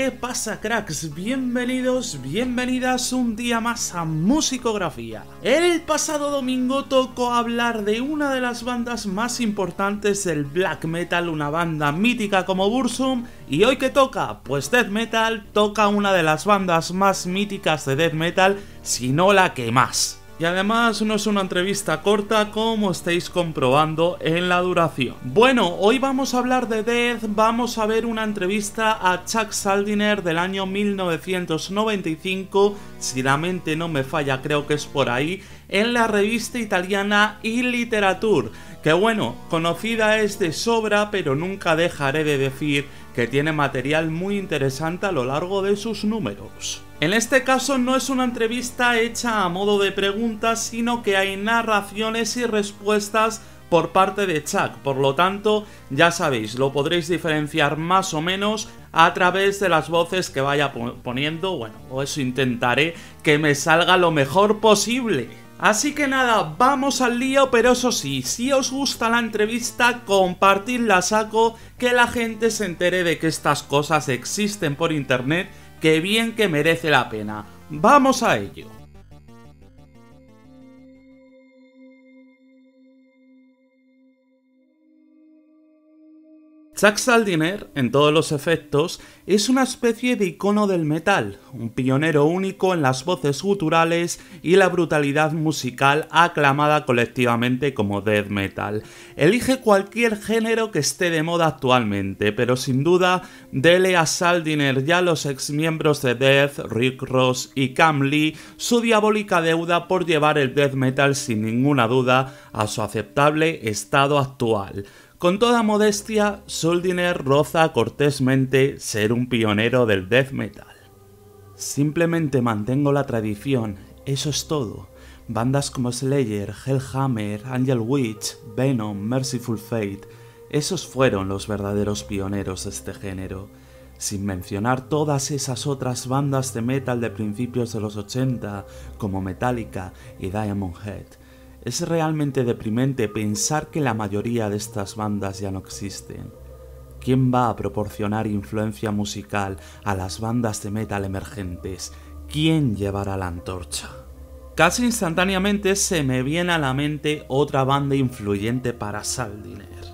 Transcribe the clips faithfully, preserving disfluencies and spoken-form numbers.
¿Qué pasa, cracks? Bienvenidos, bienvenidas un día más a Musicografía. El pasado domingo tocó hablar de una de las bandas más importantes del black metal, una banda mítica como Burzum, y hoy que toca, pues Death Metal toca una de las bandas más míticas de Death Metal, si no la que más. Y además no es una entrevista corta como estáis comprobando en la duración. Bueno, hoy vamos a hablar de Death, vamos a ver una entrevista a Chuck Schuldiner del año mil novecientos noventa y cinco, si la mente no me falla creo que es por ahí, en la revista italiana eLiteratur, que bueno, conocida es de sobra, pero nunca dejaré de decir que tiene material muy interesante a lo largo de sus números. En este caso no es una entrevista hecha a modo de preguntas, sino que hay narraciones y respuestas por parte de Chuck, por lo tanto, ya sabéis, lo podréis diferenciar más o menos a través de las voces que vaya poniendo, bueno, o eso intentaré que me salga lo mejor posible. Así que nada, vamos al lío, pero eso sí, si os gusta la entrevista, compartidla a saco, que la gente se entere de que estas cosas existen por internet, que bien que merece la pena. ¡Vamos a ello! Chuck Schuldiner, en todos los efectos, es una especie de icono del metal, un pionero único en las voces guturales y la brutalidad musical aclamada colectivamente como death metal. Elige cualquier género que esté de moda actualmente, pero sin duda, dele a Schuldiner y a los exmiembros de Death, Rick Ross y Cam Lee, su diabólica deuda por llevar el death metal sin ninguna duda a su aceptable estado actual. Con toda modestia, Schuldiner roza cortésmente ser un pionero del death metal. Simplemente mantengo la tradición, eso es todo. Bandas como Slayer, Hellhammer, Angel Witch, Venom, Merciful Fate, esos fueron los verdaderos pioneros de este género. Sin mencionar todas esas otras bandas de metal de principios de los ochenta, como Metallica y Diamond Head. Es realmente deprimente pensar que la mayoría de estas bandas ya no existen. ¿Quién va a proporcionar influencia musical a las bandas de metal emergentes? ¿Quién llevará la antorcha? Casi instantáneamente se me viene a la mente otra banda influyente para Schuldiner.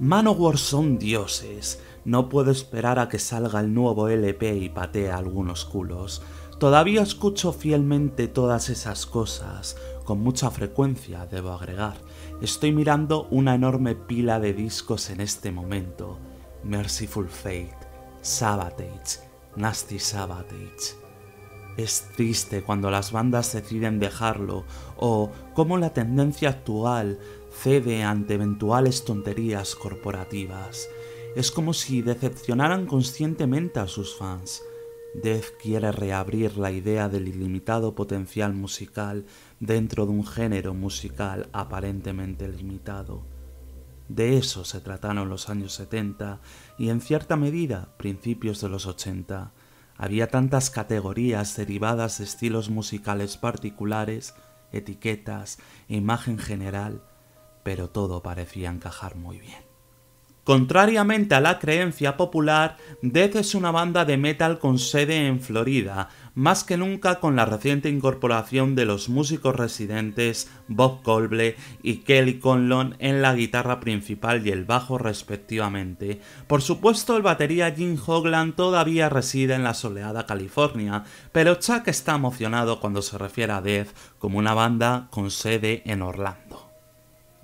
Manowar son dioses. No puedo esperar a que salga el nuevo L P y patee algunos culos. Todavía escucho fielmente todas esas cosas. Con mucha frecuencia, debo agregar. Estoy mirando una enorme pila de discos en este momento. Merciful Fate, Savatage, Nasty Savatage. Es triste cuando las bandas deciden dejarlo, o cómo la tendencia actual cede ante eventuales tonterías corporativas. Es como si decepcionaran conscientemente a sus fans. Death quiere reabrir la idea del ilimitado potencial musical dentro de un género musical aparentemente limitado. De eso se trataron los años setenta y en cierta medida principios de los ochenta. Había tantas categorías derivadas de estilos musicales particulares, etiquetas, imagen general, pero todo parecía encajar muy bien. Contrariamente a la creencia popular, Death es una banda de metal con sede en Florida, más que nunca con la reciente incorporación de los músicos residentes Bob Colble y Kelly Conlon en la guitarra principal y el bajo respectivamente. Por supuesto, el batería Gene Hoglan todavía reside en la soleada California, pero Chuck está emocionado cuando se refiere a Death como una banda con sede en Orlando.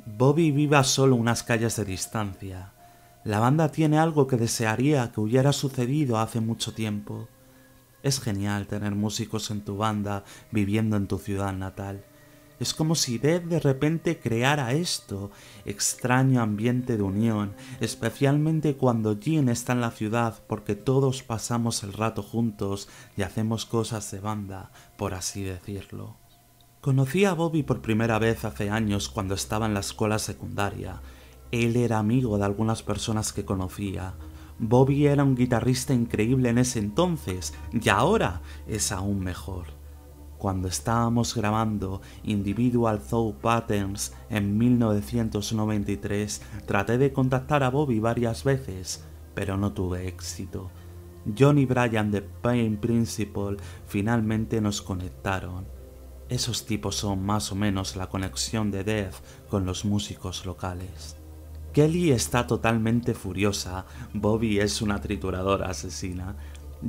Bobby vive a solo unas calles de distancia. La banda tiene algo que desearía que hubiera sucedido hace mucho tiempo. Es genial tener músicos en tu banda viviendo en tu ciudad natal. Es como si Death de repente creara esto, extraño ambiente de unión, especialmente cuando Gene está en la ciudad porque todos pasamos el rato juntos y hacemos cosas de banda, por así decirlo. Conocí a Bobby por primera vez hace años cuando estaba en la escuela secundaria. Él era amigo de algunas personas que conocía. Bobby era un guitarrista increíble en ese entonces, y ahora es aún mejor. Cuando estábamos grabando Individual Thought Patterns en mil novecientos noventa y tres, traté de contactar a Bobby varias veces, pero no tuve éxito. John y Brian de Pain Principle finalmente nos conectaron. Esos tipos son más o menos la conexión de Death con los músicos locales. Kelly está totalmente furiosa, Bobby es una trituradora asesina.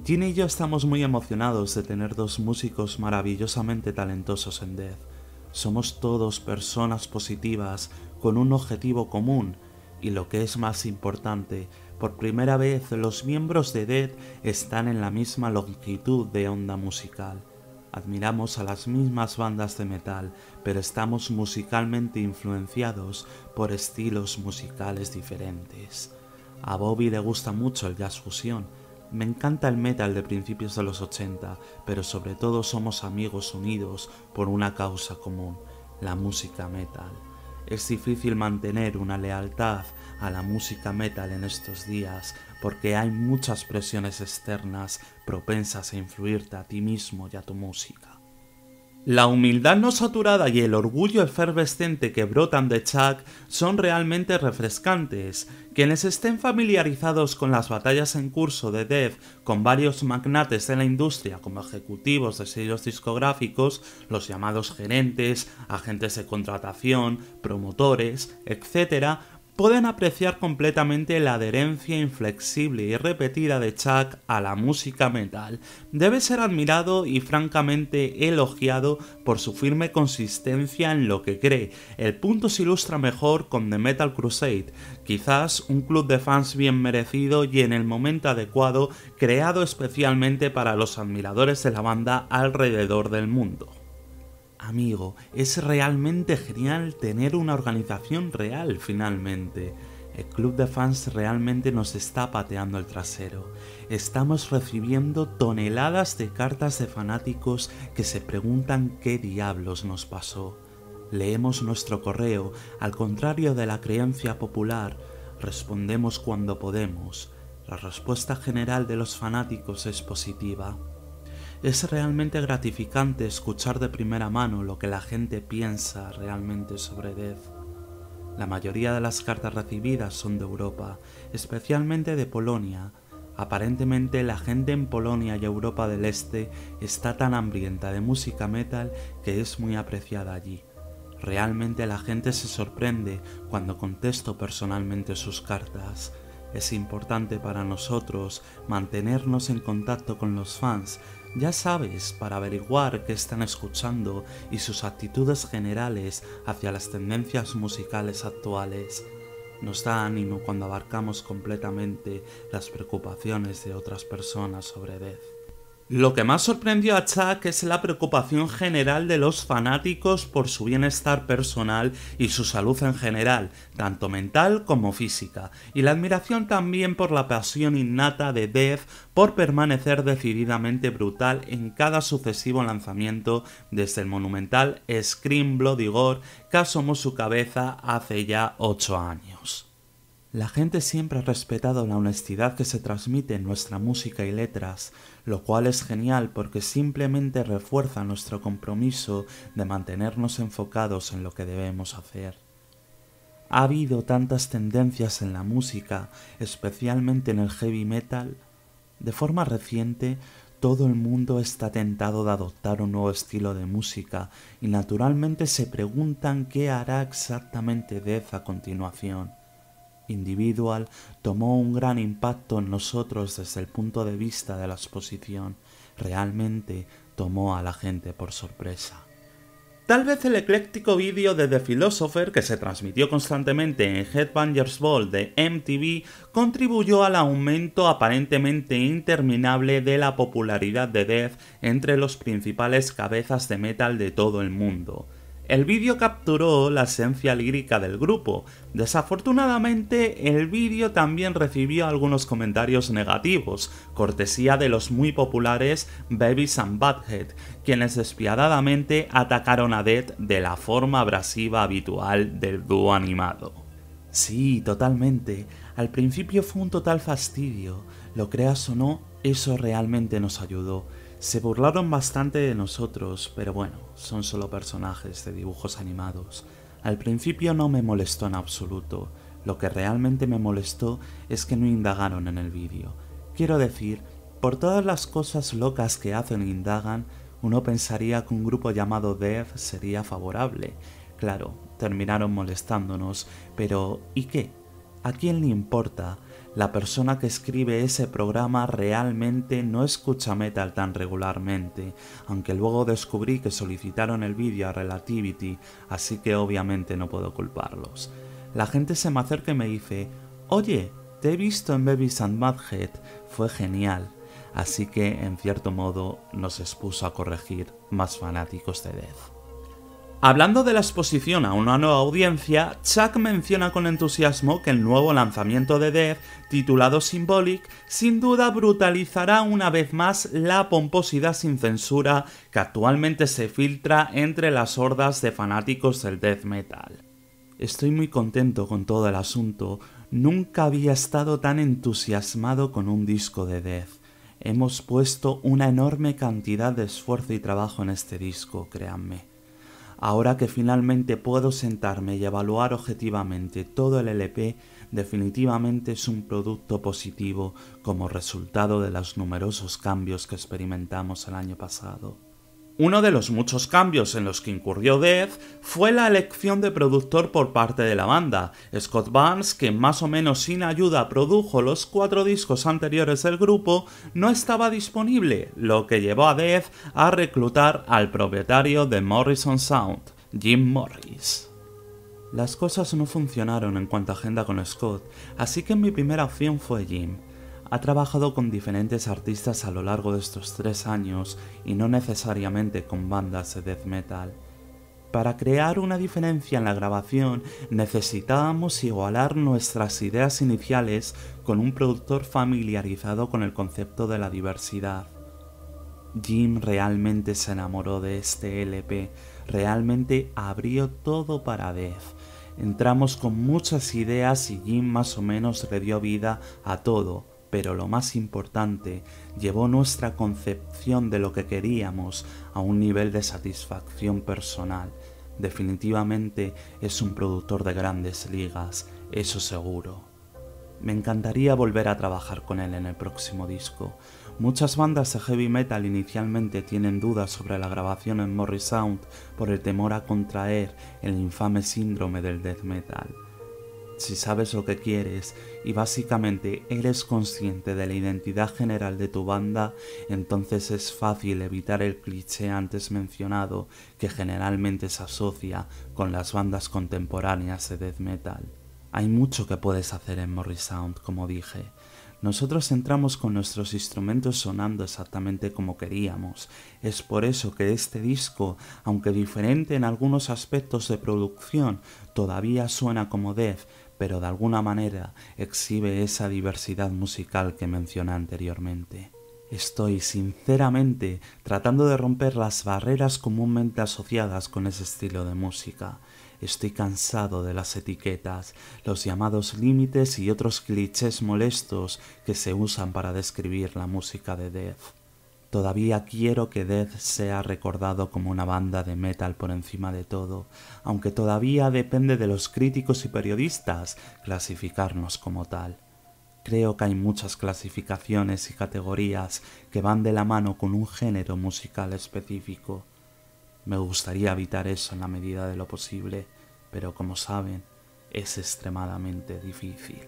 Gene y yo estamos muy emocionados de tener dos músicos maravillosamente talentosos en Death. Somos todos personas positivas con un objetivo común y, lo que es más importante, por primera vez los miembros de Death están en la misma longitud de onda musical. Admiramos a las mismas bandas de metal, pero estamos musicalmente influenciados por estilos musicales diferentes. A Bobby le gusta mucho el jazz fusión. Me encanta el metal de principios de los ochenta, pero sobre todo somos amigos unidos por una causa común, la música metal. Es difícil mantener una lealtad a la música metal en estos días, porque hay muchas presiones externas propensas a influirte a ti mismo y a tu música. La humildad no saturada y el orgullo efervescente que brotan de Chuck son realmente refrescantes. Quienes estén familiarizados con las batallas en curso de Death con varios magnates de la industria como ejecutivos de sellos discográficos, los llamados gerentes, agentes de contratación, promotores, etcétera, pueden apreciar completamente la adherencia inflexible y repetida de Chuck a la música metal. Debe ser admirado y francamente elogiado por su firme consistencia en lo que cree. El punto se ilustra mejor con The Metal Crusade, quizás un club de fans bien merecido y en el momento adecuado, creado especialmente para los admiradores de la banda alrededor del mundo. Amigo, es realmente genial tener una organización real finalmente. El club de fans realmente nos está pateando el trasero. Estamos recibiendo toneladas de cartas de fanáticos que se preguntan qué diablos nos pasó. Leemos nuestro correo, al contrario de la creencia popular, respondemos cuando podemos. La respuesta general de los fanáticos es positiva. Es realmente gratificante escuchar de primera mano lo que la gente piensa realmente sobre Death. La mayoría de las cartas recibidas son de Europa, especialmente de Polonia. Aparentemente la gente en Polonia y Europa del Este está tan hambrienta de música metal que es muy apreciada allí. Realmente la gente se sorprende cuando contesto personalmente sus cartas. Es importante para nosotros mantenernos en contacto con los fans, ya sabes, para averiguar qué están escuchando y sus actitudes generales hacia las tendencias musicales actuales. Nos da ánimo cuando abarcamos completamente las preocupaciones de otras personas sobre Death. Lo que más sorprendió a Chuck es la preocupación general de los fanáticos por su bienestar personal y su salud en general, tanto mental como física, y la admiración también por la pasión innata de Death por permanecer decididamente brutal en cada sucesivo lanzamiento desde el monumental Scream Bloody Gore que asomó su cabeza hace ya ocho años. La gente siempre ha respetado la honestidad que se transmite en nuestra música y letras, lo cual es genial porque simplemente refuerza nuestro compromiso de mantenernos enfocados en lo que debemos hacer. Ha habido tantas tendencias en la música, especialmente en el heavy metal. De forma reciente, todo el mundo está tentado de adoptar un nuevo estilo de música y naturalmente se preguntan qué hará exactamente Death a continuación. Individual tomó un gran impacto en nosotros desde el punto de vista de la exposición. Realmente tomó a la gente por sorpresa. Tal vez el ecléctico vídeo de The Philosopher, que se transmitió constantemente en Headbangers Ball de M T V, contribuyó al aumento aparentemente interminable de la popularidad de Death entre los principales cabezas de metal de todo el mundo. El vídeo capturó la esencia lírica del grupo. Desafortunadamente, el vídeo también recibió algunos comentarios negativos, cortesía de los muy populares Beavis and Butthead, quienes despiadadamente atacaron a Death de la forma abrasiva habitual del dúo animado. Sí, totalmente. Al principio fue un total fastidio. Lo creas o no, eso realmente nos ayudó. Se burlaron bastante de nosotros, pero bueno, son solo personajes de dibujos animados. Al principio no me molestó en absoluto. Lo que realmente me molestó es que no indagaron en el vídeo. Quiero decir, Por todas las cosas locas que hacen e indagan, uno pensaría que un grupo llamado Death sería favorable. Claro, terminaron molestándonos, pero ¿y qué? ¿A quién le importa? La persona que escribe ese programa realmente no escucha metal tan regularmente, aunque luego descubrí que solicitaron el vídeo a Relativity, así que obviamente no puedo culparlos. La gente se me acerca y me dice, oye, te he visto en Beavis and Butthead, fue genial. Así que, en cierto modo, nos expuso a corregir más fanáticos de Death. Hablando de la exposición a una nueva audiencia, Chuck menciona con entusiasmo que el nuevo lanzamiento de Death, titulado Symbolic, sin duda brutalizará una vez más la pomposidad sin censura que actualmente se filtra entre las hordas de fanáticos del death metal. Estoy muy contento con todo el asunto, nunca había estado tan entusiasmado con un disco de Death. Hemos puesto una enorme cantidad de esfuerzo y trabajo en este disco, créanme. Ahora que finalmente puedo sentarme y evaluar objetivamente todo el L P, definitivamente es un producto positivo como resultado de los numerosos cambios que experimentamos el año pasado. Uno de los muchos cambios en los que incurrió Death fue la elección de productor por parte de la banda. Scott Barnes, que más o menos sin ayuda produjo los cuatro discos anteriores del grupo, no estaba disponible, lo que llevó a Death a reclutar al propietario de Morrisound, Jim Morris. Las cosas no funcionaron en cuanto a agenda con Scott, así que mi primera opción fue Jim. Ha trabajado con diferentes artistas a lo largo de estos tres años y no necesariamente con bandas de death metal. Para crear una diferencia en la grabación necesitábamos igualar nuestras ideas iniciales con un productor familiarizado con el concepto de la diversidad. Jim realmente se enamoró de este L P, realmente abrió todo para Death. Entramos con muchas ideas y Jim más o menos le dio vida a todo. Pero lo más importante, llevó nuestra concepción de lo que queríamos a un nivel de satisfacción personal. Definitivamente es un productor de grandes ligas, eso seguro. Me encantaría volver a trabajar con él en el próximo disco. Muchas bandas de heavy metal inicialmente tienen dudas sobre la grabación en Morrisound por el temor a contraer el infame síndrome del death metal. Si sabes lo que quieres y básicamente eres consciente de la identidad general de tu banda, entonces es fácil evitar el cliché antes mencionado que generalmente se asocia con las bandas contemporáneas de death metal. Hay mucho que puedes hacer en Morrisound, como dije. Nosotros entramos con nuestros instrumentos sonando exactamente como queríamos. Es por eso que este disco, aunque diferente en algunos aspectos de producción, todavía suena como Death, pero de alguna manera exhibe esa diversidad musical que mencioné anteriormente. Estoy, sinceramente, tratando de romper las barreras comúnmente asociadas con ese estilo de música. Estoy cansado de las etiquetas, los llamados límites y otros clichés molestos que se usan para describir la música de Death. Todavía quiero que Death sea recordado como una banda de metal por encima de todo, aunque todavía depende de los críticos y periodistas clasificarnos como tal. Creo que hay muchas clasificaciones y categorías que van de la mano con un género musical específico. Me gustaría evitar eso en la medida de lo posible, pero como saben, es extremadamente difícil.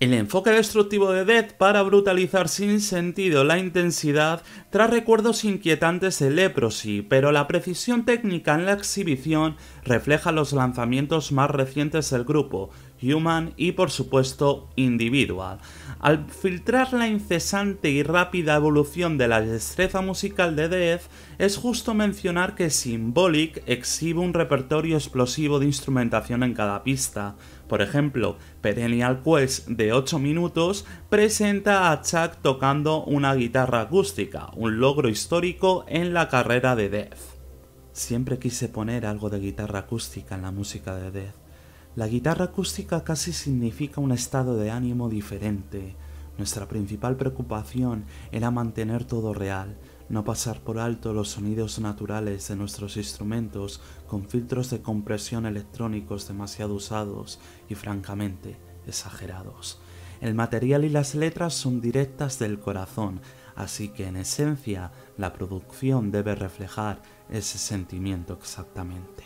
El enfoque destructivo de Death para brutalizar sin sentido la intensidad trae recuerdos inquietantes de Leprosy, pero la precisión técnica en la exhibición refleja los lanzamientos más recientes del grupo, Human y por supuesto Individual. Al filtrar la incesante y rápida evolución de la destreza musical de Death, es justo mencionar que Symbolic exhibe un repertorio explosivo de instrumentación en cada pista. Por ejemplo, Perennial Quest de ocho minutos presenta a Chuck tocando una guitarra acústica, un logro histórico en la carrera de Death. Siempre quise poner algo de guitarra acústica en la música de Death. La guitarra acústica casi significa un estado de ánimo diferente. Nuestra principal preocupación era mantener todo real, no pasar por alto los sonidos naturales de nuestros instrumentos con filtros de compresión electrónicos demasiado usados y francamente exagerados. El material y las letras son directas del corazón, así que en esencia la producción debe reflejar ese sentimiento exactamente.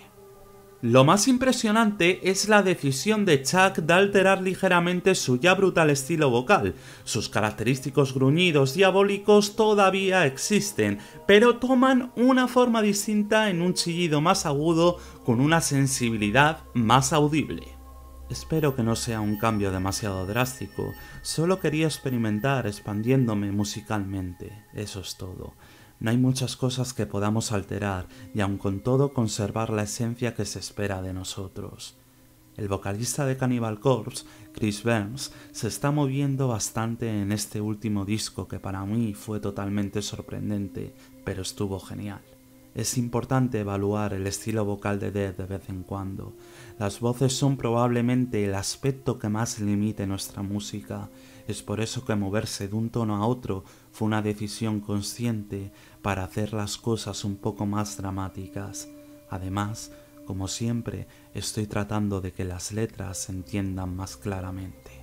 Lo más impresionante es la decisión de Chuck de alterar ligeramente su ya brutal estilo vocal. Sus característicos gruñidos diabólicos todavía existen, pero toman una forma distinta en un chillido más agudo con una sensibilidad más audible. Espero que no sea un cambio demasiado drástico, solo quería experimentar expandiéndome musicalmente, eso es todo. No hay muchas cosas que podamos alterar y aun con todo conservar la esencia que se espera de nosotros. El vocalista de Cannibal Corpse, Chris Burns, se está moviendo bastante en este último disco que para mí fue totalmente sorprendente, pero estuvo genial. Es importante evaluar el estilo vocal de Death de vez en cuando. Las voces son probablemente el aspecto que más limite nuestra música. Es por eso que moverse de un tono a otro fue una decisión consciente para hacer las cosas un poco más dramáticas. Además, como siempre, estoy tratando de que las letras se entiendan más claramente.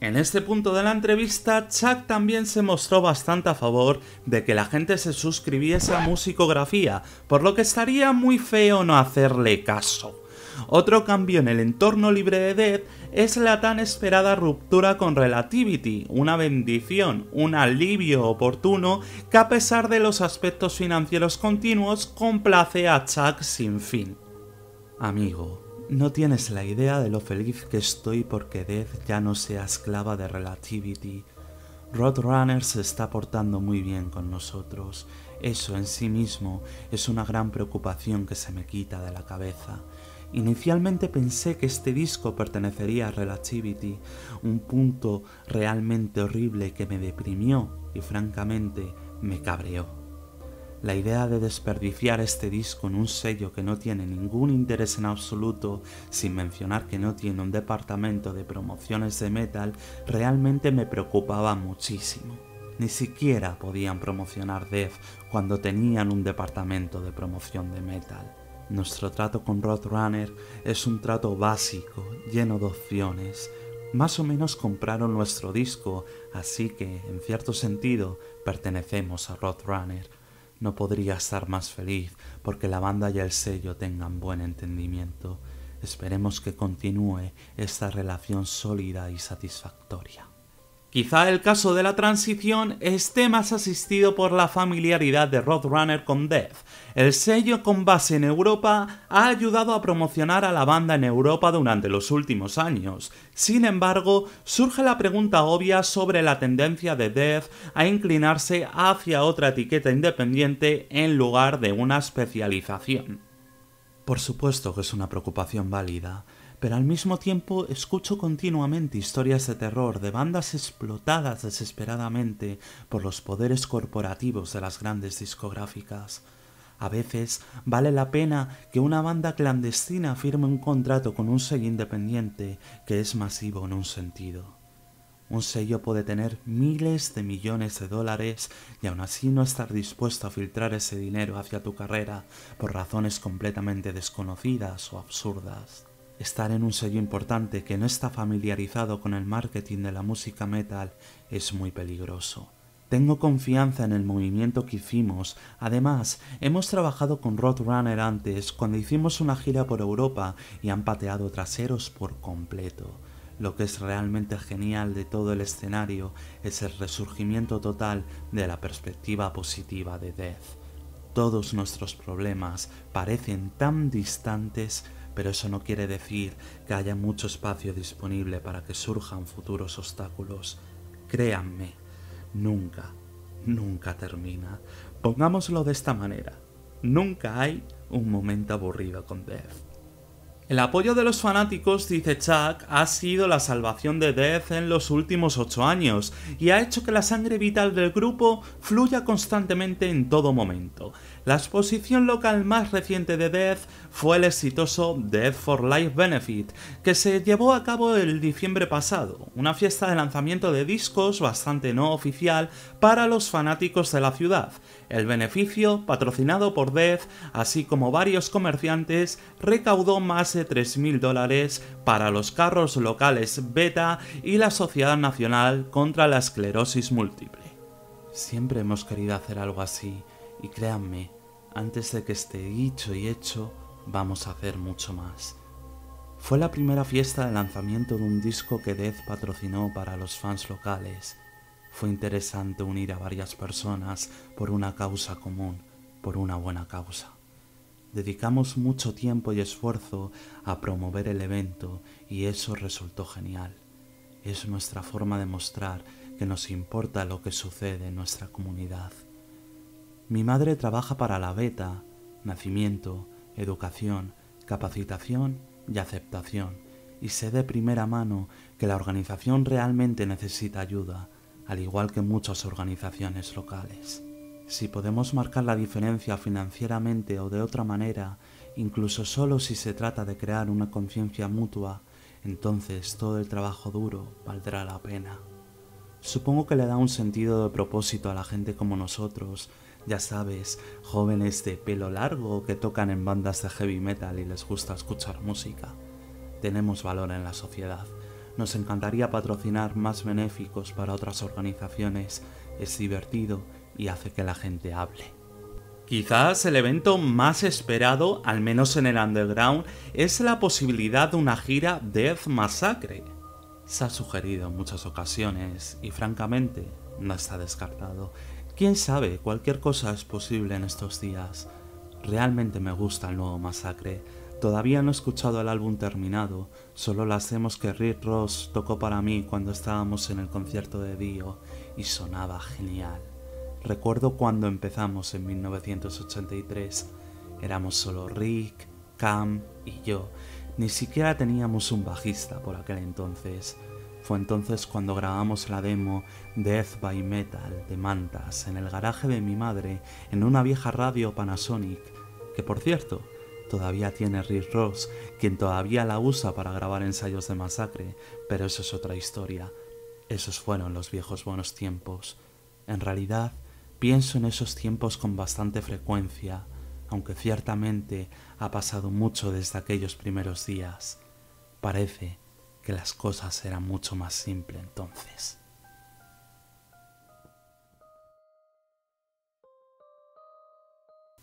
En este punto de la entrevista, Chuck también se mostró bastante a favor de que la gente se suscribiese a Musicografía, por lo que estaría muy feo no hacerle caso. Otro cambio en el entorno libre de Death es la tan esperada ruptura con Relativity, una bendición, un alivio oportuno que a pesar de los aspectos financieros continuos complace a Chuck sin fin. Amigo, no tienes la idea de lo feliz que estoy porque Death ya no sea esclava de Relativity. Roadrunner se está portando muy bien con nosotros. Eso en sí mismo es una gran preocupación que se me quita de la cabeza. Inicialmente pensé que este disco pertenecería a Relativity, un punto realmente horrible que me deprimió y francamente me cabreó. La idea de desperdiciar este disco en un sello que no tiene ningún interés en absoluto, sin mencionar que no tiene un departamento de promociones de metal, realmente me preocupaba muchísimo. Ni siquiera podían promocionar Death cuando tenían un departamento de promoción de metal. Nuestro trato con Roadrunner es un trato básico, lleno de opciones. Más o menos compraron nuestro disco, así que, en cierto sentido, pertenecemos a Roadrunner. No podría estar más feliz porque la banda y el sello tengan buen entendimiento. Esperemos que continúe esta relación sólida y satisfactoria. Quizá el caso de la transición esté más asistido por la familiaridad de Roadrunner con Death. El sello con base en Europa ha ayudado a promocionar a la banda en Europa durante los últimos años. Sin embargo, surge la pregunta obvia sobre la tendencia de Death a inclinarse hacia otra etiqueta independiente en lugar de una especialización. Por supuesto que es una preocupación válida, pero al mismo tiempo escucho continuamente historias de terror de bandas explotadas desesperadamente por los poderes corporativos de las grandes discográficas. A veces vale la pena que una banda clandestina firme un contrato con un sello independiente que es masivo en un sentido. Un sello puede tener miles de millones de dólares y aún así no estar dispuesto a filtrar ese dinero hacia tu carrera por razones completamente desconocidas o absurdas. Estar en un sello importante que no está familiarizado con el marketing de la música metal es muy peligroso. Tengo confianza en el movimiento que hicimos. Además, hemos trabajado con Roadrunner antes cuando hicimos una gira por Europa y han pateado traseros por completo. Lo que es realmente genial de todo el escenario es el resurgimiento total de la perspectiva positiva de Death. Todos nuestros problemas parecen tan distantes, pero eso no quiere decir que haya mucho espacio disponible para que surjan futuros obstáculos. Créanme, nunca, nunca termina. Pongámoslo de esta manera, nunca hay un momento aburrido con Death. El apoyo de los fanáticos, dice Chuck, ha sido la salvación de Death en los últimos ocho años y ha hecho que la sangre vital del grupo fluya constantemente en todo momento. La exposición local más reciente de Death fue el exitoso Death for Life Benefit, que se llevó a cabo el diciembre pasado, una fiesta de lanzamiento de discos bastante no oficial para los fanáticos de la ciudad. El beneficio, patrocinado por Death, así como varios comerciantes, recaudó más de tres mil dólares para los carros locales Beta y la Sociedad Nacional contra la Esclerosis Múltiple. Siempre hemos querido hacer algo así, y créanme, antes de que esté dicho y hecho, vamos a hacer mucho más. Fue la primera fiesta de lanzamiento de un disco que Death patrocinó para los fans locales. Fue interesante unir a varias personas por una causa común, por una buena causa. Dedicamos mucho tiempo y esfuerzo a promover el evento y eso resultó genial. Es nuestra forma de mostrar que nos importa lo que sucede en nuestra comunidad. Mi madre trabaja para la Beta, nacimiento, educación, capacitación y aceptación, y sé de primera mano que la organización realmente necesita ayuda, al igual que muchas organizaciones locales. Si podemos marcar la diferencia financieramente o de otra manera, incluso solo si se trata de crear una conciencia mutua, entonces todo el trabajo duro valdrá la pena. Supongo que le da un sentido de propósito a la gente como nosotros, ya sabes, jóvenes de pelo largo que tocan en bandas de heavy metal y les gusta escuchar música. Tenemos valor en la sociedad. Nos encantaría patrocinar más benéficos para otras organizaciones, es divertido y hace que la gente hable. Quizás el evento más esperado, al menos en el underground, es la posibilidad de una gira Death Massacre. Se ha sugerido en muchas ocasiones y francamente no está descartado. Quién sabe, cualquier cosa es posible en estos días. Realmente me gusta el nuevo Massacre. Todavía no he escuchado el álbum terminado, solo las demos que Rick Ross tocó para mí cuando estábamos en el concierto de Dio, y sonaba genial. Recuerdo cuando empezamos en mil novecientos ochenta y tres, éramos solo Rick, Cam y yo, ni siquiera teníamos un bajista por aquel entonces. Fue entonces cuando grabamos la demo Death by Metal de Mantas en el garaje de mi madre en una vieja radio Panasonic, que por cierto, todavía tiene Rick Ross, quien todavía la usa para grabar ensayos de Masacre, pero eso es otra historia. Esos fueron los viejos buenos tiempos. En realidad, pienso en esos tiempos con bastante frecuencia, aunque ciertamente ha pasado mucho desde aquellos primeros días. Parece que las cosas eran mucho más simples entonces.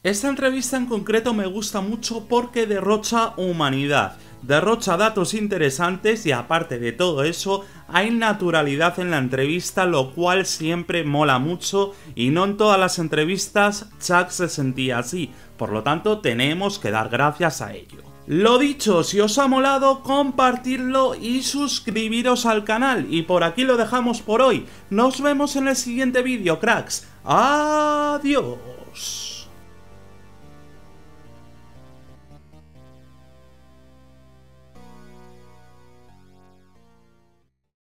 Esta entrevista en concreto me gusta mucho porque derrocha humanidad, derrocha datos interesantes y aparte de todo eso, hay naturalidad en la entrevista, lo cual siempre mola mucho y no en todas las entrevistas Chuck se sentía así, por lo tanto tenemos que dar gracias a ello. Lo dicho, si os ha molado, compartidlo y suscribiros al canal y por aquí lo dejamos por hoy. Nos vemos en el siguiente vídeo, cracks. Adiós.